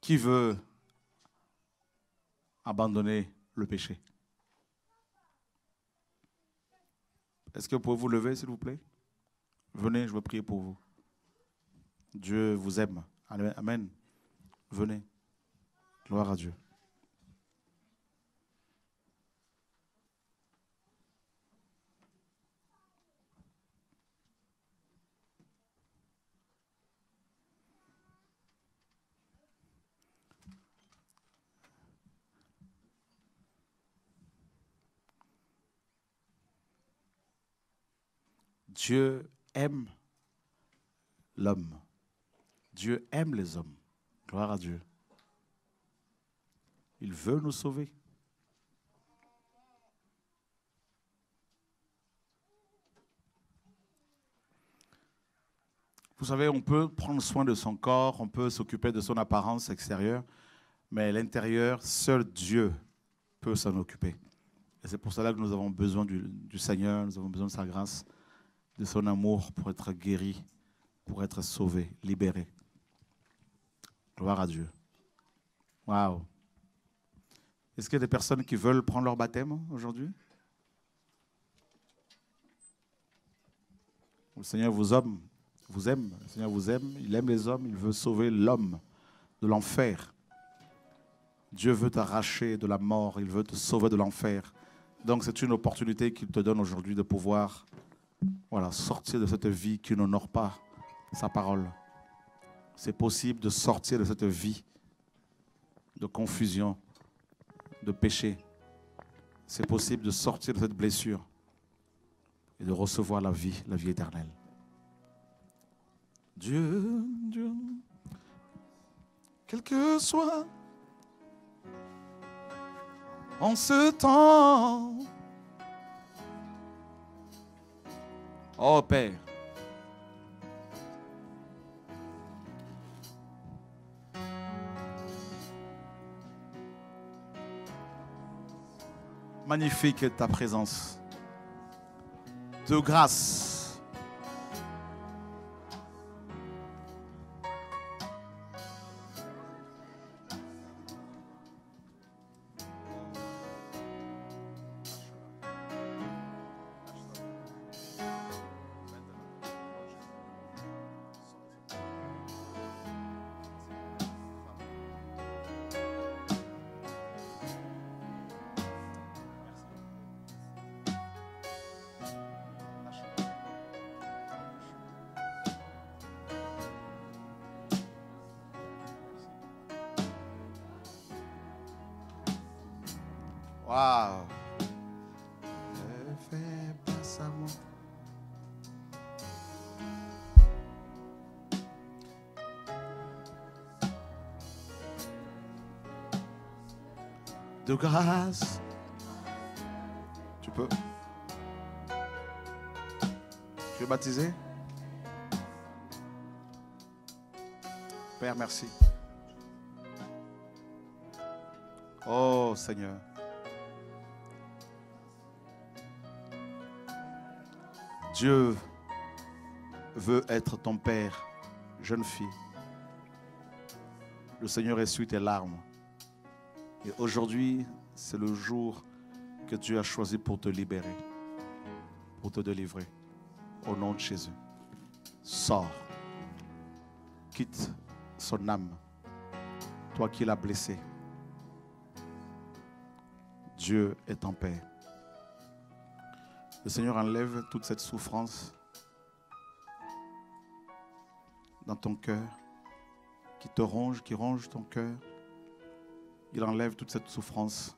Qui veut abandonner le péché? Est-ce que vous pouvez vous lever, s'il vous plaît? Venez, je veux prier pour vous. Dieu vous aime. Amen. Venez. Gloire à Dieu. Dieu aime l'homme. Dieu aime les hommes. Gloire à Dieu. Il veut nous sauver. Vous savez, on peut prendre soin de son corps, on peut s'occuper de son apparence extérieure, mais l'intérieur, seul Dieu peut s'en occuper. Et c'est pour cela que nous avons besoin du Seigneur, nous avons besoin de sa grâce, de son amour pour être guéri, pour être sauvé, libéré. Gloire à Dieu. Waouh. Est-ce qu'il y a des personnes qui veulent prendre leur baptême aujourd'hui? Le Seigneur vous aime, le Seigneur vous aime, il aime les hommes, il veut sauver l'homme de l'enfer. Dieu veut t'arracher de la mort, il veut te sauver de l'enfer. Donc c'est une opportunité qu'il te donne aujourd'hui de pouvoir... Voilà, sortir de cette vie qui n'honore pas sa parole. C'est possible de sortir de cette vie de confusion, de péché. C'est possible de sortir de cette blessure et de recevoir la vie éternelle. Dieu, Dieu, quel que soit en ce temps. Oh Père, magnifique est ta présence de grâce. Wow. Ne fais pas ça, moi. De grâce. Tu peux. Tu es baptisé? Père, merci. Oh Seigneur. Dieu veut être ton père, jeune fille. Le Seigneur essuie tes larmes. Et aujourd'hui, c'est le jour que Dieu a choisi pour te libérer, pour te délivrer. Au nom de Jésus, sors, quitte son âme, toi qui l'as blessé. Dieu est ton père. Le Seigneur enlève toute cette souffrance dans ton cœur, qui te ronge, qui ronge ton cœur. Il enlève toute cette souffrance.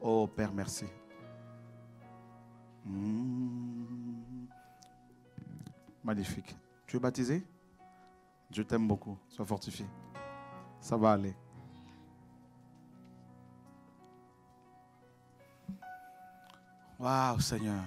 Oh Père, merci. Magnifique. Tu es baptisé? Dieu t'aime beaucoup. Sois fortifié. Ça va aller. Waouh, Seigneur.